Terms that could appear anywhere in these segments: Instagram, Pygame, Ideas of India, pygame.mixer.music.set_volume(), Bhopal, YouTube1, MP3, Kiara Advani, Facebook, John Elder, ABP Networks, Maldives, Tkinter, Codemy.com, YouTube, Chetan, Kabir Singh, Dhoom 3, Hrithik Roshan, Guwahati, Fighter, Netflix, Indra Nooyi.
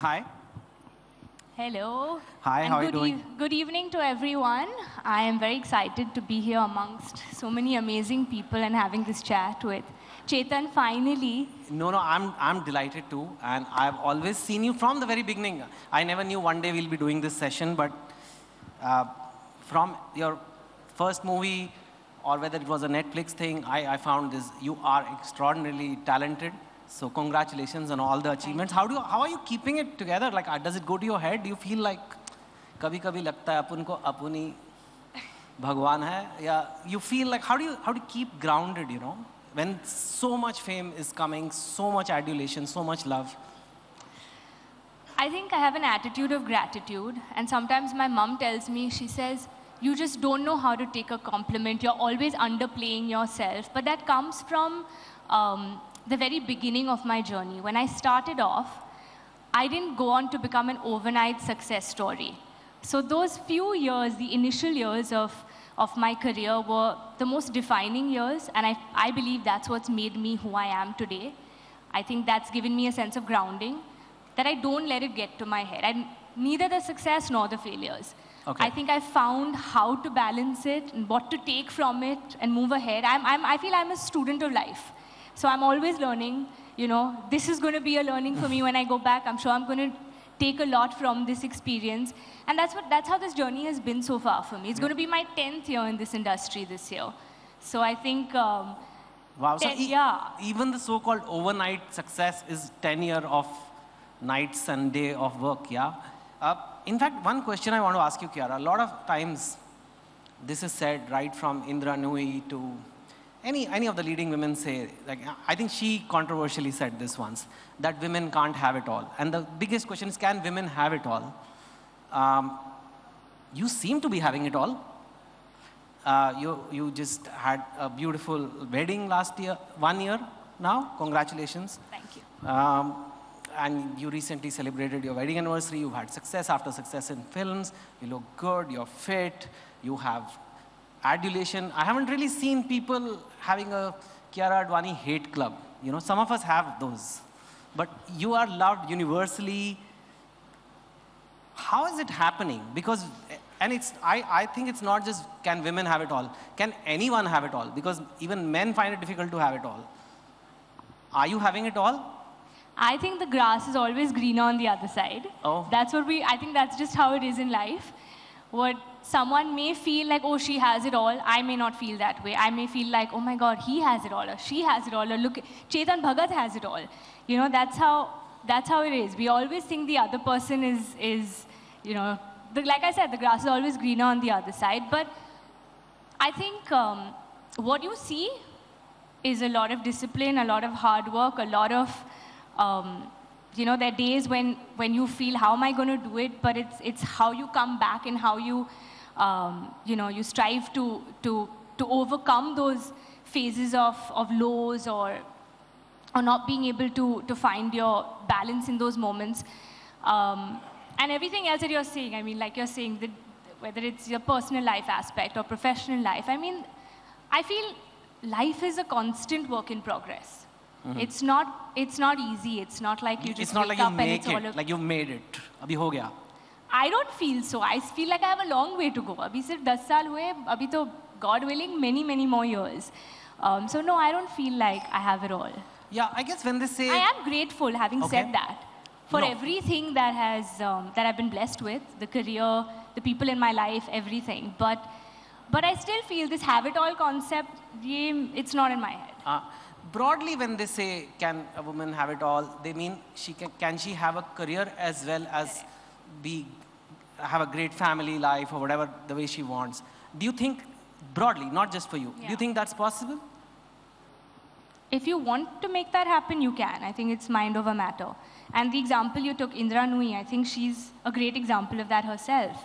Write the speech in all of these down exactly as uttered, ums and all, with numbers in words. Hi. Hello. Hi, and how are you doing? E good evening to everyone. I am very excited to be here amongst so many amazing people and having this chat with Chetan finally. No, no, I'm, I'm delighted too. And I've always seen you from the very beginning. I never knew one day we'll be doing this session, but uh, from your first movie or whether it was a Netflix thing, I, I found this. You are extraordinarily talented. So congratulations on all the achievements. How do you, how are you keeping it together? Like, does it go to your head? Do you feel like kabhi kabhi lagta hai apun ko apuni Bhagwan hai? Yeah, you feel like how do you how do you keep grounded? You know, when so much fame is coming, so much adulation, so much love. I think I have an attitude of gratitude, and sometimes my mom tells me, she says, you just don't know how to take a compliment. You're always underplaying yourself, but that comes from. Um, the very beginning of my journey. When I started off, I didn't go on to become an overnight success story. So those few years, the initial years of, of my career were the most defining years, and I, I believe that's what's made me who I am today. I think that's given me a sense of grounding, that I don't let it get to my head. I, neither the success nor the failures. Okay. I think I found how to balance it, and what to take from it, and move ahead. I'm, I'm, I feel I'm a student of life. So I'm always learning, you know, this is going to be a learning for me when I go back. I'm sure I'm going to take a lot from this experience. And that's, what, that's how this journey has been so far for me. It's going to be my tenth year in this industry this year. So I think, um, wow. ten, so e yeah. Even the so-called overnight success is ten years of nights and day of work, yeah? Uh, in fact, one question I want to ask you, Kiara, a lot of times this is said right from Indra Nooyi to Any, any of the leading women say, like, I think she controversially said this once, that women can't have it all. And the biggest question is, can women have it all? Um, you seem to be having it all. Uh, you, you just had a beautiful wedding last year, one year now. Congratulations. Thank you. Um, and you recently celebrated your wedding anniversary. You've had success after success in films. You look good. You're fit. You have adulation. I haven't really seen people having a Kiara Advani hate club. You know, some of us have those. But you are loved universally. How is it happening? Because, and it's, I, I think it's not just can women have it all. Can anyone have it all? Because even men find it difficult to have it all. Are you having it all? I think the grass is always greener on the other side. Oh. That's what we, I think that's just how it is in life. What someone may feel like, oh, she has it all. I may not feel that way. I may feel like, oh my God, he has it all, or she has it all, or look, Chetan Bhagat has it all. You know, that's how, that's how it is. We always think the other person is, is you know, the, like I said, the grass is always greener on the other side. But I think um, what you see is a lot of discipline, a lot of hard work, a lot of, um, you know, there are days when, when you feel, how am I going to do it? But it's, it's how you come back and how you, um, you know, you strive to, to, to overcome those phases of, of lows or, or not being able to, to find your balance in those moments. Um, and everything else that you're saying, I mean, like you're saying, that whether it's your personal life aspect or professional life, I mean, I feel life is a constant work in progress. Mm-hmm. It's not. It's not easy. It's not like you just. It's not like you make it. All like you made it. Abhi ho gaya. I don't feel so. I feel like I have a long way to go. Abhi sirf ten saal hue. Abhi to God willing, many many more years. Um, so no, I don't feel like I have it all. Yeah, I guess when they say. I am grateful, having okay. said that, for no. everything that has um, that I've been blessed with, the career, the people in my life, everything. But, but I still feel this have it all concept. It's not in my head. Uh, Broadly, when they say, can a woman have it all, they mean, she can, can she have a career as well as be, have a great family life or whatever the way she wants. Do you think, broadly, not just for you, yeah. do you think that's possible? If you want to make that happen, you can. I think it's mind over matter. And the example you took, Indra Nooyi, I think she's a great example of that herself.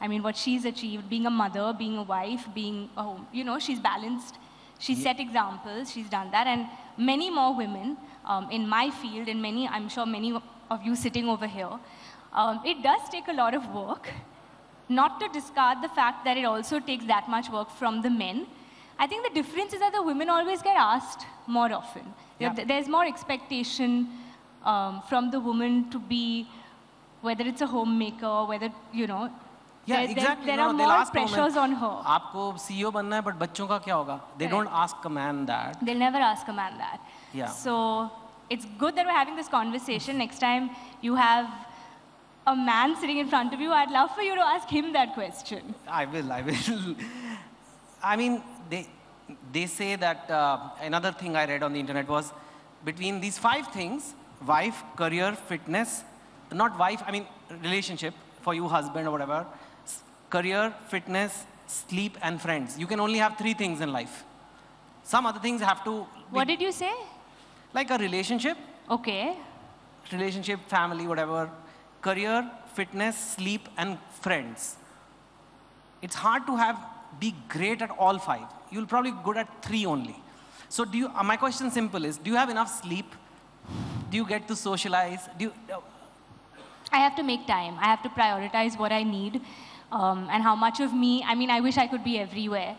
I mean, what she's achieved, being a mother, being a wife, being a home, you know, she's balanced. She's yeah. set examples, she's done that, and many more women um, in my field, and many, I'm sure many of you sitting over here. Um, it does take a lot of work, not to discard the fact that it also takes that much work from the men. I think the difference is that the women always get asked more often. Yeah. There's more expectation um, from the woman to be whether it's a homemaker or whether, you know, yeah, there, exactly. there, there no, are more pressures on her. Aapko C E O banna hai, but bachchon ka kya hoga? They right. don't ask a man that. They'll never ask a man that. Yeah. So it's good that we're having this conversation. Next time you have a man sitting in front of you, I'd love for you to ask him that question. I will, I will. I mean, they, they say that uh, another thing I read on the internet was between these five things, wife, career, fitness, not wife, I mean, relationship for you, husband or whatever, career, fitness, sleep, and friends. You can only have three things in life. Some other things have to be, what did you say? Like a relationship. Okay. Relationship, family, whatever. Career, fitness, sleep, and friends. It's hard to have, be great at all five. You'll probably be good at three only. So do you, uh, my question simple is, do you have enough sleep? Do you get to socialize? Do you, uh, I have to make time. I have to prioritize what I need um, and how much of me. I mean, I wish I could be everywhere.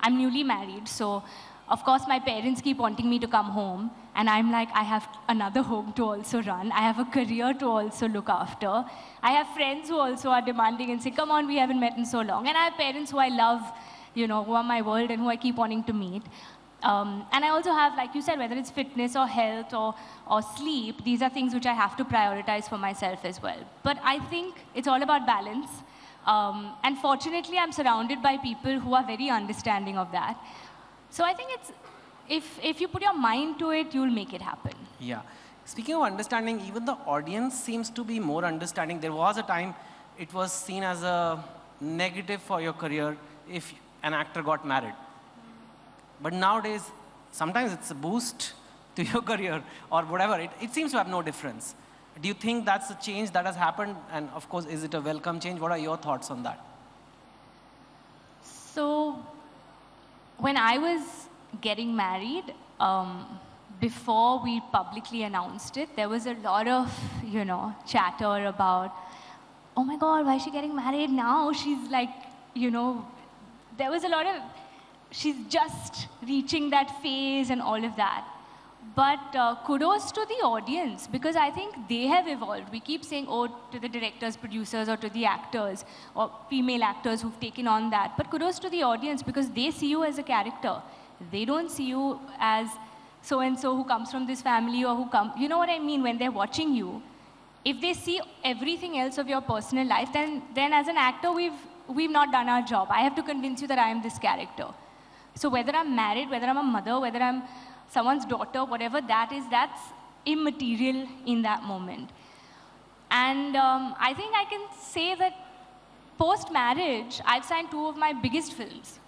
I'm newly married, so of course my parents keep wanting me to come home. And I'm like, I have another home to also run. I have a career to also look after. I have friends who also are demanding and say, come on, we haven't met in so long. And I have parents who I love, you know, who are my world and who I keep wanting to meet. Um, and I also have, like you said, whether it's fitness or health or, or sleep, these are things which I have to prioritize for myself as well. But I think it's all about balance. Um, and fortunately, I'm surrounded by people who are very understanding of that. So I think it's, if, if you put your mind to it, you'll make it happen. Yeah. Speaking of understanding, even the audience seems to be more understanding. There was a time it was seen as a negative for your career if an actor got married. But nowadays, sometimes it's a boost to your career or whatever. It, it seems to have no difference. Do you think that's a change that has happened? And of course, is it a welcome change? What are your thoughts on that? So, when I was getting married, um, before we publicly announced it, there was a lot of, you know, chatter about, oh my God, why is she getting married now? She's like, you know, there was a lot of, she's just reaching that phase and all of that. But uh, kudos to the audience, because I think they have evolved. We keep saying, oh, to the directors, producers, or to the actors, or female actors who've taken on that. But kudos to the audience, because they see you as a character. They don't see you as so-and-so who comes from this family or who come. You know what I mean? When they're watching you, if they see everything else of your personal life, then, then as an actor, we've, we've not done our job. I have to convince you that I am this character. So whether I'm married, whether I'm a mother, whether I'm someone's daughter, whatever that is, that's immaterial in that moment. And um, I think I can say that post-marriage, I've signed two of my biggest films.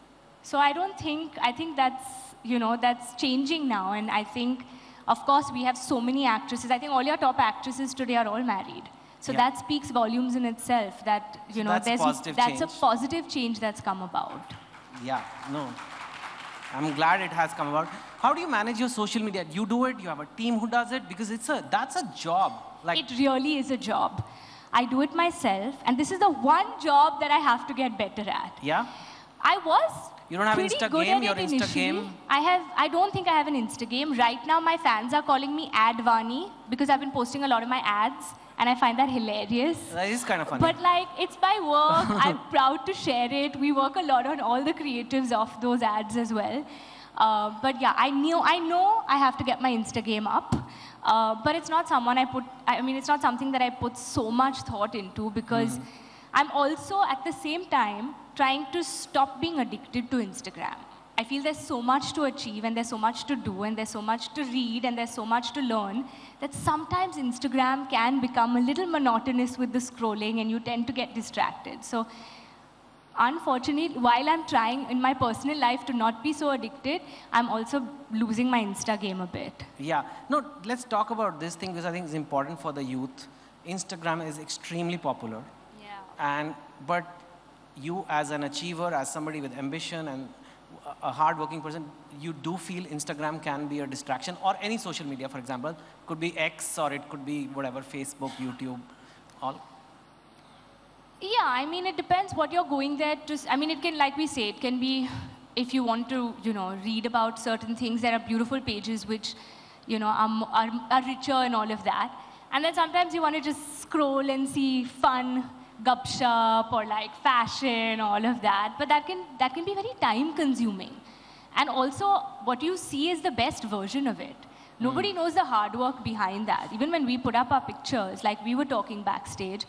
So I don't think, I think that's, you know, that's changing now. And I think, of course, we have so many actresses. I think all your top actresses today are all married. So yeah. that speaks volumes in itself that, you so know, that's, there's, positive that's a positive change that's come about. Yeah, no. I'm glad it has come about. How do you manage your social media? You do it, you have a team who does it, because it's a, that's a job. Like it really is a job. I do it myself, and this is the one job that I have to get better at. Yeah? I was you don't have pretty Insta good game, at your it Insta initially. Game. I, have, I don't think I have an Insta game. Right now, my fans are calling me Advani, because I've been posting a lot of my ads, and I find that hilarious. That is kind of funny. But like, it's my work. I'm proud to share it. We work a lot on all the creatives of those ads as well. Uh, but yeah, I knew, I know I have to get my Insta game up. Uh, but it's not someone I put, I mean, it's not something that I put so much thought into, because mm. I'm also at the same time trying to stop being addicted to Instagram. I feel there's so much to achieve, and there's so much to do, and there's so much to read, and there's so much to learn, that sometimes Instagram can become a little monotonous with the scrolling, and you tend to get distracted. So unfortunately, while I'm trying in my personal life to not be so addicted, I'm also losing my Insta game a bit. Yeah. No, let's talk about this thing, because I think it's important for the youth. Instagram is extremely popular. Yeah. And, but you as an achiever, as somebody with ambition, and a hard-working person, you do feel Instagram can be a distraction, or any social media, for example. Could be X, or it could be whatever, Facebook, YouTube, all. Yeah, I mean, it depends what you're going there to. I mean, it can, like we say, it can be, if you want to, you know, read about certain things, there are beautiful pages which, you know, are, are, are richer and all of that. And then sometimes you want to just scroll and see fun, gupshup, or like fashion, all of that. But that can, that can be very time consuming. And also, what you see is the best version of it. Nobody mm. knows the hard work behind that. Even when we put up our pictures, like we were talking backstage,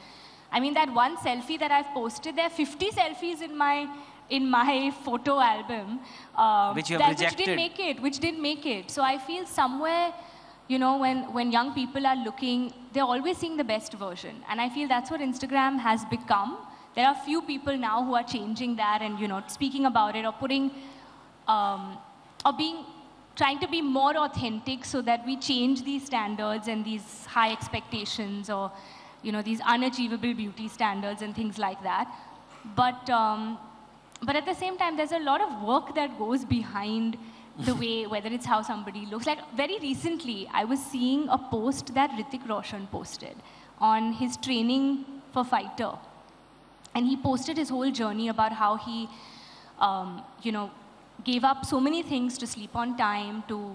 I mean, that one selfie that I've posted, there are fifty selfies in my, in my photo album. Uh, which you have that, rejected. Which didn't make it, which didn't make it. So I feel somewhere, you know, when, when young people are looking, they're always seeing the best version. And I feel that's what Instagram has become. There are few people now who are changing that and, you know, speaking about it or putting... Um, or being, trying to be more authentic so that we change these standards and these high expectations or, you know, these unachievable beauty standards and things like that. But, um, but at the same time, there's a lot of work that goes behind the way, whether it's how somebody looks. Like very recently, I was seeing a post that Hrithik Roshan posted on his training for Fighter. And he posted his whole journey about how he, um, you know, gave up so many things to sleep on time, to,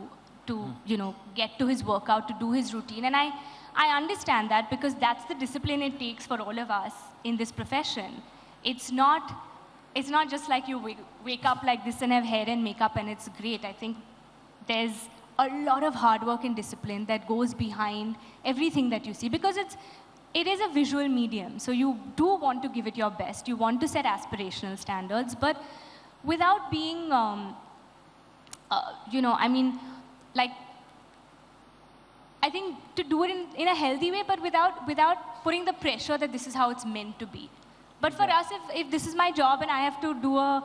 to mm. you know, get to his workout, to do his routine. And I, I understand that because that's the discipline it takes for all of us in this profession. It's not, it's not just like you wake, wake up like this and have hair and makeup and it's great. I think there's a lot of hard work and discipline that goes behind everything that you see because it's, it is a visual medium. So you do want to give it your best. You want to set aspirational standards, but without being, um, uh, you know, I mean, like, I think to do it in, in a healthy way, but without, without putting the pressure that this is how it's meant to be. But for yeah. us, if, if this is my job and I have to do a,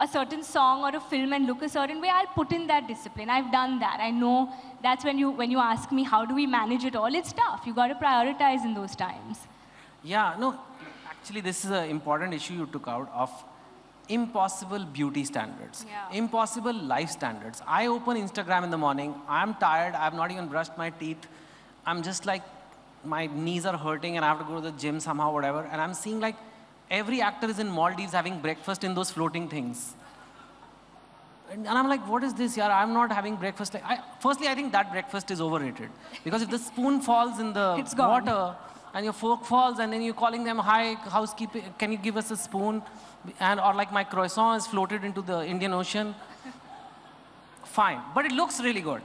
a certain song or a film and look a certain way, I'll put in that discipline. I've done that. I know that's when you, when you ask me, how do we manage it all? It's tough. You've got to prioritize in those times. Yeah, no, actually, this is an important issue you took out of impossible beauty standards, yeah. impossible life standards. I open Instagram in the morning, I'm tired, I've not even brushed my teeth. I'm just like, my knees are hurting and I have to go to the gym somehow, whatever. And I'm seeing like, every actor is in Maldives having breakfast in those floating things. And, and I'm like, what is this, yaar? I'm not having breakfast. Like, I, firstly, I think that breakfast is overrated. Because if the spoon falls in the it's water, gone. And your fork falls, and then you're calling them, hi, housekeeping, can you give us a spoon? And, or like my croissant is floated into the Indian Ocean. Fine, but it looks really good.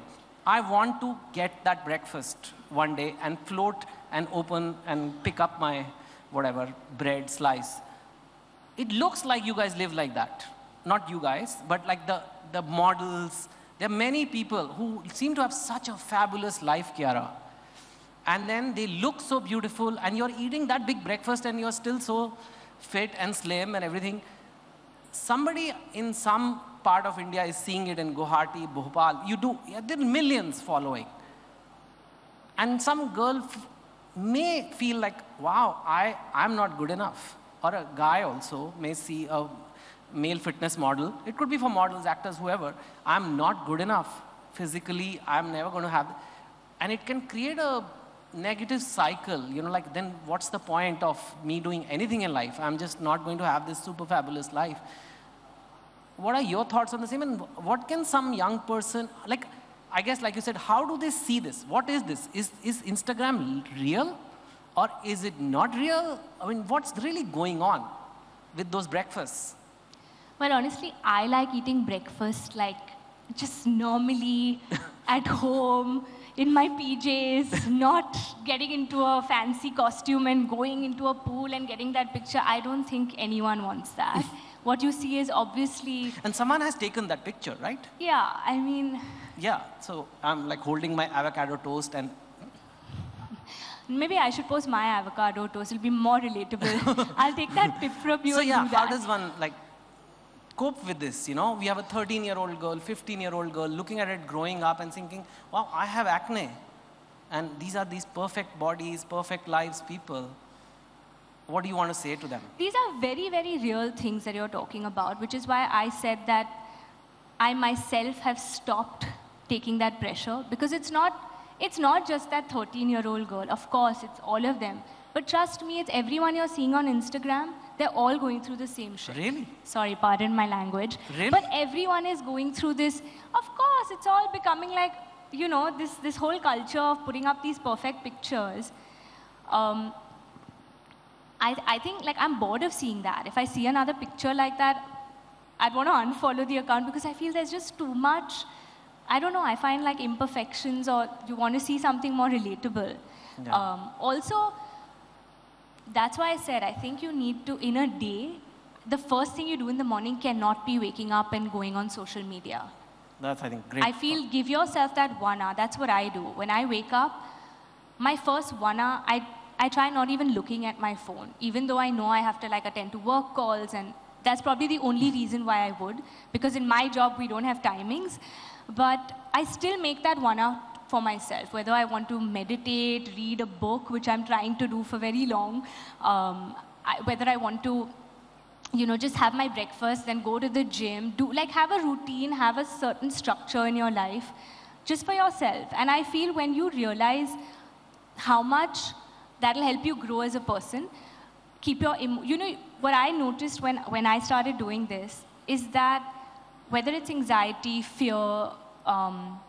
I want to get that breakfast one day and float and open and pick up my whatever bread slice. It looks like you guys live like that. Not you guys, but like the, the models. There are many people who seem to have such a fabulous life, Kiara. And then they look so beautiful, and you're eating that big breakfast, and you're still so fit and slim and everything. Somebody in some part of India is seeing it in Guwahati, Bhopal. You do, yeah, there are millions following. And some girl f may feel like, wow, I, I'm not good enough. Or a guy also may see a male fitness model. It could be for models, actors, whoever. I'm not good enough. Physically, I'm never going to have... And it can create a negative cycle, you know, like then what's the point of me doing anything in life? I'm just not going to have this super fabulous life. What are your thoughts on the same? And what can some young person, like, I guess like you said, how do they see this? What is this? Is, is Instagram real or is it not real? I mean, what's really going on with those breakfasts? Well, honestly, I like eating breakfast like just normally at home. In my P Js, not getting into a fancy costume and going into a pool and getting that picture. I don't think anyone wants that. What you see is obviously... And someone has taken that picture, right? Yeah, I mean... Yeah, so I'm like holding my avocado toast and... Maybe I should post my avocado toast. It'll be more relatable. I'll take that tip from you. So yeah, how does one like cope with this, you know? We have a thirteen-year-old girl, fifteen-year-old girl looking at it growing up and thinking, wow, I have acne. And these are these perfect bodies, perfect lives, people. What do you want to say to them? These are very, very real things that you're talking about, which is why I said that I myself have stopped taking that pressure because it's not, it's not just that thirteen-year-old girl. Of course, it's all of them. But trust me, it's everyone you're seeing on Instagram, they're all going through the same shit. Really? Sorry, pardon my language. Really? But everyone is going through this. Of course, it's all becoming like, you know, this, this whole culture of putting up these perfect pictures, um, I, I think, like, I'm bored of seeing that. If I see another picture like that, I'd want to unfollow the account because I feel there's just too much, I don't know, I find, like, imperfections, or you want to see something more relatable. Yeah. Um, also, that's why I said, I think you need to, in a day, the first thing you do in the morning cannot be waking up and going on social media. That's, I think, great. I feel give yourself that one hour. That's what I do. When I wake up, my first one hour, I, I try not even looking at my phone, even though I know I have to, like, attend to work calls, and that's probably the only reason why I would, because in my job, we don't have timings. But I still make that one hour for myself, whether I want to meditate, read a book, which I'm trying to do for very long, um, I, whether I want to, you know, just have my breakfast, then go to the gym, do, like, have a routine, have a certain structure in your life, just for yourself. And I feel when you realize how much that'll help you grow as a person, keep your, you know, what I noticed when, when I started doing this is that whether it's anxiety, fear, um,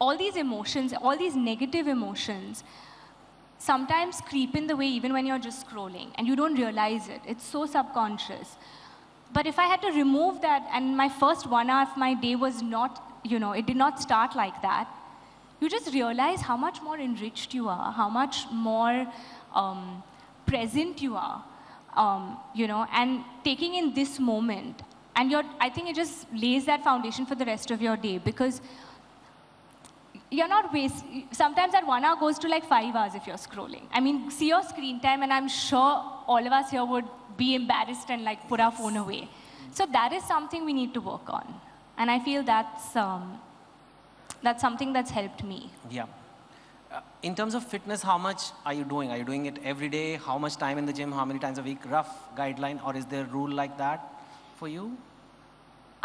all these emotions, all these negative emotions, sometimes creep in the way even when you're just scrolling and you don't realize it. It's so subconscious. But if I had to remove that, and my first one hour of my day was not, you know, it did not start like that, you just realize how much more enriched you are, how much more um, present you are, um, you know, and taking in this moment. And you're, I think it just lays that foundation for the rest of your day, because you're not waste. Sometimes that one hour goes to like five hours if you're scrolling. I mean, see your screen time, and I'm sure all of us here would be embarrassed and like put our phone away. So that is something we need to work on. And I feel that's, um, that's something that's helped me. Yeah. Uh, in terms of fitness, how much are you doing? Are you doing it every day? How much time in the gym? How many times a week? Rough guideline, or is there a rule like that for you?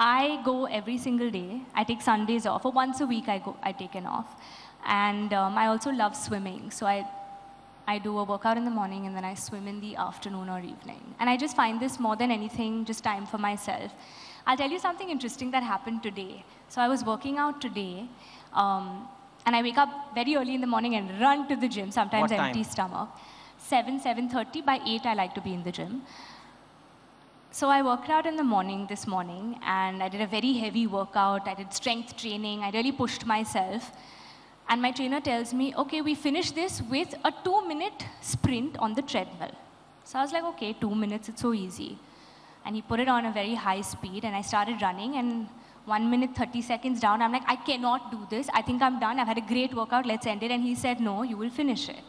I go every single day. I take Sundays off, or once a week I go. I take an off, and um, I also love swimming. So I, I do a workout in the morning, and then I swim in the afternoon or evening. And I just find this more than anything, just time for myself. I'll tell you something interesting that happened today. So I was working out today, um, and I wake up very early in the morning and run to the gym. Sometimes empty stomach. Seven, seven thirty. By eight, I like to be in the gym. So I worked out in the morning this morning, and I did a very heavy workout. I did strength training. I really pushed myself. And my trainer tells me, okay, we finish this with a two-minute sprint on the treadmill. So I was like, okay, two minutes, it's so easy. And he put it on a very high speed, and I started running, and one minute, thirty seconds down, I'm like, I cannot do this. I think I'm done. I've had a great workout. Let's end it. And he said, no, you will finish it.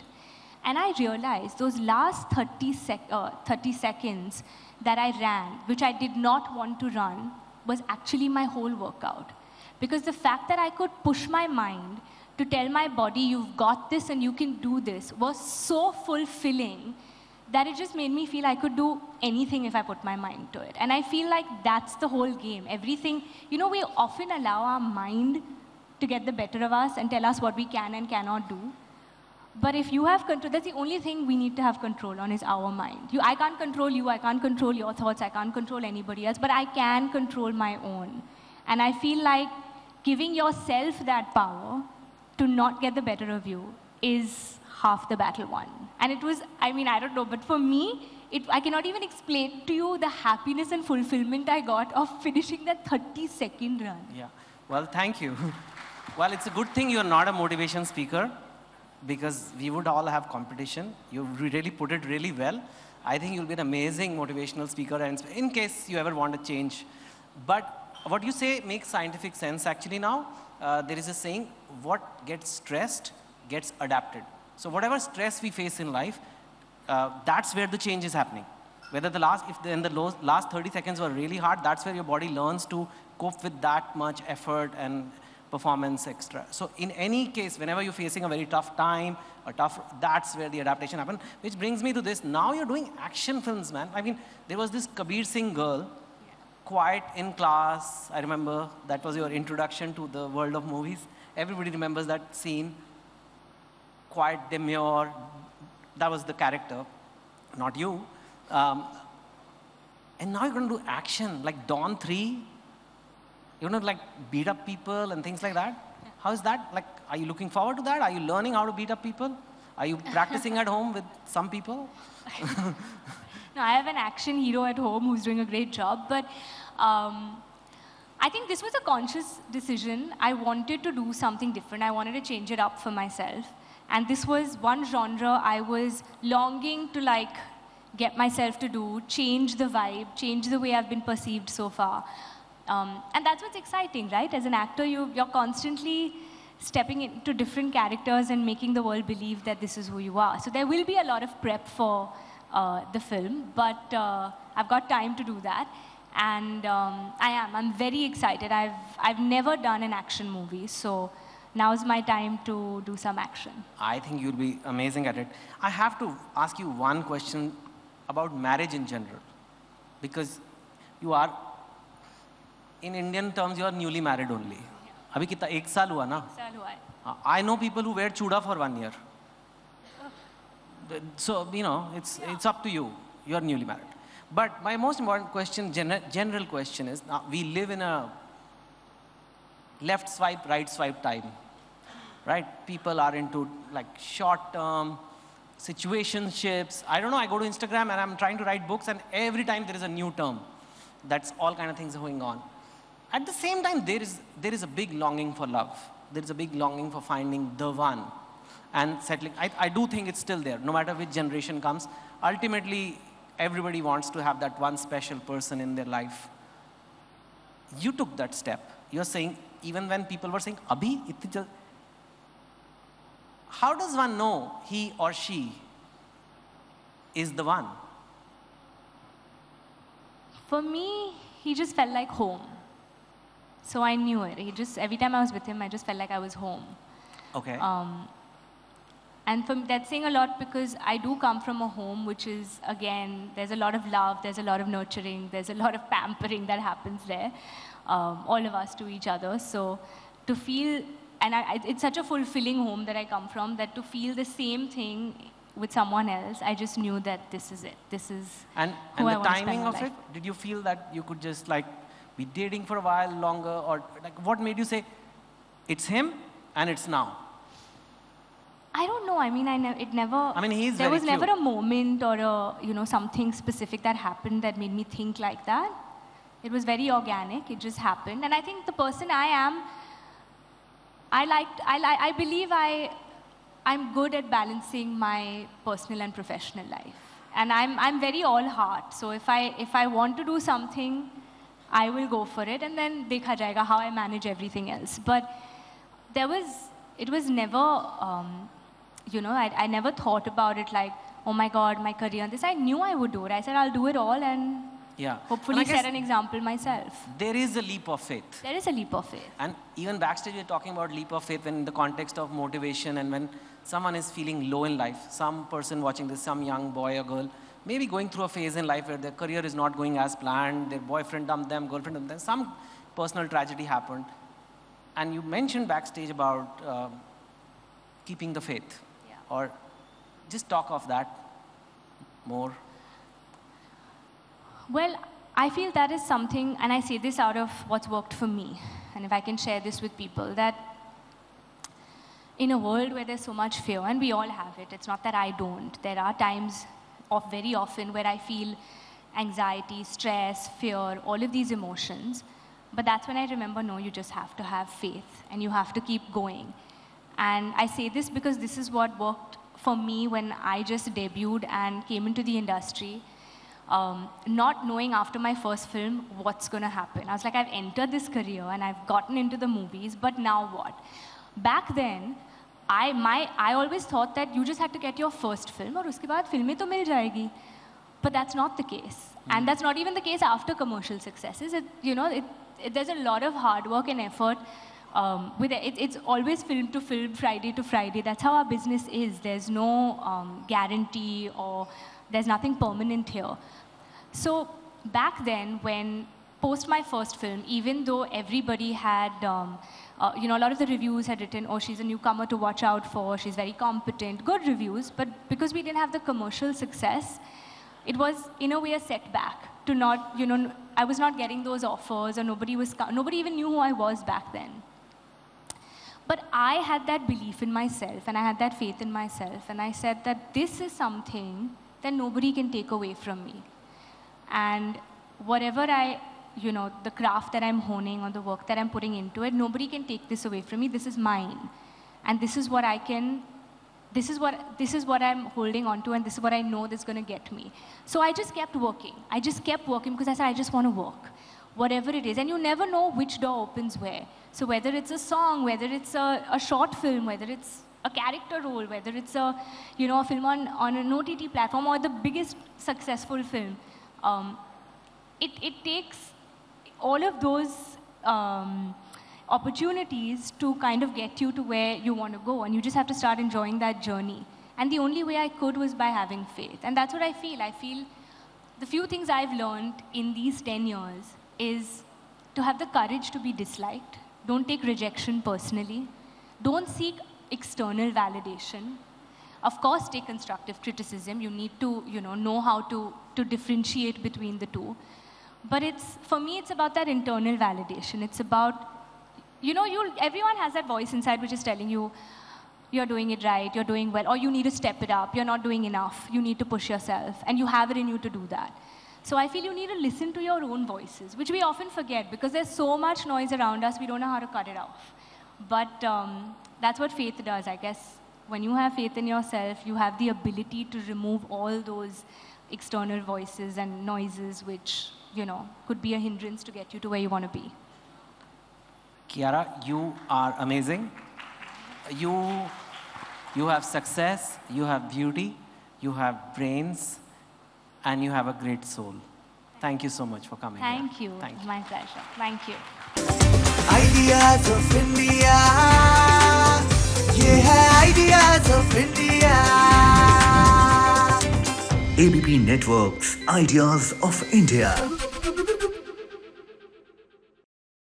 And I realized those last thirty seconds that I ran, which I did not want to run, was actually my whole workout. Because the fact that I could push my mind to tell my body, you've got this and you can do this, was so fulfilling that it just made me feel I could do anything if I put my mind to it. And I feel like that's the whole game. Everything, you know, we often allow our mind to get the better of us and tell us what we can and cannot do. But if you have control, that's the only thing we need to have control on, is our mind. You, I can't control you, I can't control your thoughts, I can't control anybody else, but I can control my own. And I feel like giving yourself that power to not get the better of you is half the battle won. And it was, I mean, I don't know, but for me, it, I cannot even explain to you the happiness and fulfillment I got of finishing that thirty second run. Yeah, well, thank you. Well, it's a good thing you're not a motivation speaker, because we would all have competition. You really put it really well. I think you'll be an amazing motivational speaker, and in case you ever want to change. But what you say makes scientific sense. Actually now, uh, there is a saying, what gets stressed gets adapted. So whatever stress we face in life, uh, that's where the change is happening. Whether the last, if the, and the low, last thirty seconds were really hard, that's where your body learns to cope with that much effort and performance extra. So in any case, whenever you're facing a very tough time, a tough, that's where the adaptation happened. Which brings me to this. Now you're doing action films, man. I mean, there was this Kabir Singh girl, yeah. Quiet in class. I remember that was your introduction to the world of movies. Everybody remembers that scene. Quiet, demure. That was the character, not you. Um, and now you're going to do action, like Dhoom three. You know, like beat up people and things like that. Yeah. How is that? Like, Are you looking forward to that? Are you learning how to beat up people? Are you practicing at home with some people? No, I have an action hero at home who's doing a great job. But um, I think this was a conscious decision. I wanted to do something different. I wanted to change it up for myself. And this was one genre I was longing to like get myself to do, change the vibe, change the way I've been perceived so far. Um, and that's what's exciting, right? As an actor, you, you're constantly stepping into different characters and making the world believe that this is who you are. So there will be a lot of prep for uh, the film, but uh, I've got time to do that. And um, I am, I'm very excited. I've, I've never done an action movie, so now's my time to do some action. I think you'll be amazing at it. I have to ask you one question about marriage in general, because you are, in Indian terms, you are newly married only. Yeah. Abhi kitna ek saal hua na? Saal hua hai. I know people who wear chuda for one year. So, you know, it's, yeah. it's up to you. You are newly married. But my most important question, gen general question is, uh, we live in a left swipe, right swipe time, right? People are into like short-term situationships. I don't know, I go to Instagram and I'm trying to write books and every time there is a new term. That's all kind of things going on. At the same time, there is, there is a big longing for love. There is a big longing for finding the one and settling. I, I do think it's still there, no matter which generation comes. Ultimately, everybody wants to have that one special person in their life. You took that step. You're saying, even when people were saying, Abhi, itni, how does one know he or she is the one? For me, he just felt like home. So I knew it. He just, every time I was with him, I just felt like I was home. Okay. Um, and for me, that's saying a lot because I do come from a home which is, again, there's a lot of love, there's a lot of nurturing, there's a lot of pampering that happens there, um, all of us to each other. So to feel, and I, it's such a fulfilling home that I come from, that to feel the same thing with someone else, I just knew that this is it. This is and, who and I want to spend my life. And the timing of it, did you feel that you could just like be dating for a while longer, or like what made you say it's him and it's now? I don't know. I mean, I ne it never. I mean, he's there very was cute. Never a moment or a you know something specific that happened that made me think like that. It was very organic. It just happened, and I think the person I am, I liked. I li I believe I. I'm good at balancing my personal and professional life. And I'm, I'm very all heart. So if I, if I want to do something, I will go for it. And then dekha jayega how I manage everything else. But there was, it was never, um, you know, I, I never thought about it like, oh my God, my career and this. I knew I would do it. I said, I'll do it all and yeah. hopefully set an example myself. There is a leap of faith. There is a leap of faith. And even backstage, we're talking about leap of faith in the context of motivation and when someone is feeling low in life, some person watching this, some young boy or girl, maybe going through a phase in life where their career is not going as planned, their boyfriend dumped them, girlfriend dumped them, some personal tragedy happened. And you mentioned backstage about uh, keeping the faith. Yeah. Or just talk of that more. Well, I feel that is something, and I say this out of what's worked for me, and if I can share this with people, that in a world where there's so much fear, and we all have it, it's not that I don't. There are times of very often where I feel anxiety, stress, fear, all of these emotions. But that's when I remember, no, you just have to have faith, and you have to keep going. And I say this because this is what worked for me when I just debuted and came into the industry. Um, not knowing after my first film what's going to happen. I was like, I've entered this career and I've gotten into the movies, but now what? Back then, I, my, I always thought that you just had to get your first film aur uske baad filmein to mil jayegi. But that's not the case. Mm. And that's not even the case after commercial successes. It, you know, it, it, there's a lot of hard work and effort. Um, with it, it's always film to film, Friday to Friday. That's how our business is. There's no um, guarantee or there's nothing permanent here. So back then, when post my first film, even though everybody had, um, uh, you know, a lot of the reviews had written, oh, she's a newcomer to watch out for, she's very competent, good reviews, but because we didn't have the commercial success, it was in a way a setback to not, you know, I was not getting those offers or nobody was, nobody even knew who I was back then. But I had that belief in myself, and I had that faith in myself, and I said that this is something that nobody can take away from me. And whatever I, you know, the craft that I'm honing or the work that I'm putting into it, nobody can take this away from me. This is mine. And this is what I can, this is what, this is what I'm holding on to, and this is what I know that's going to get me. So I just kept working. I just kept working because I said, I just want to work. Whatever it is. And you never know which door opens where. So whether it's a song, whether it's a, a short film, whether it's a character role, whether it's a, you know, a film on, on an O T T platform or the biggest successful film, um, it, it takes all of those um, opportunities to kind of get you to where you want to go, and you just have to start enjoying that journey. And the only way I could was by having faith. And that's what I feel. I feel the few things I've learned in these ten years is to have the courage to be disliked. Don't take rejection personally. Don't seek external validation. Of course, take constructive criticism. You need to, you know, know how to, to differentiate between the two. But it's, for me, it's about that internal validation. It's about, you know, you'll, everyone has that voice inside which is telling you, you're doing it right, you're doing well, or you need to step it up, you're not doing enough, you need to push yourself, and you have it in you to do that. So I feel you need to listen to your own voices, which we often forget because there's so much noise around us, we don't know how to cut it off. But um, that's what faith does, I guess. When you have faith in yourself, you have the ability to remove all those external voices and noises which, you know, could be a hindrance to get you to where you want to be. Kiara, you are amazing. You, you have success, you have beauty, you have brains, and you have a great soul. Thank you so much for coming. Thank here. you. Thank you. My pleasure. Thank you. Ideas of India. Ye hai Ideas of India. A B P Networks, Ideas of India.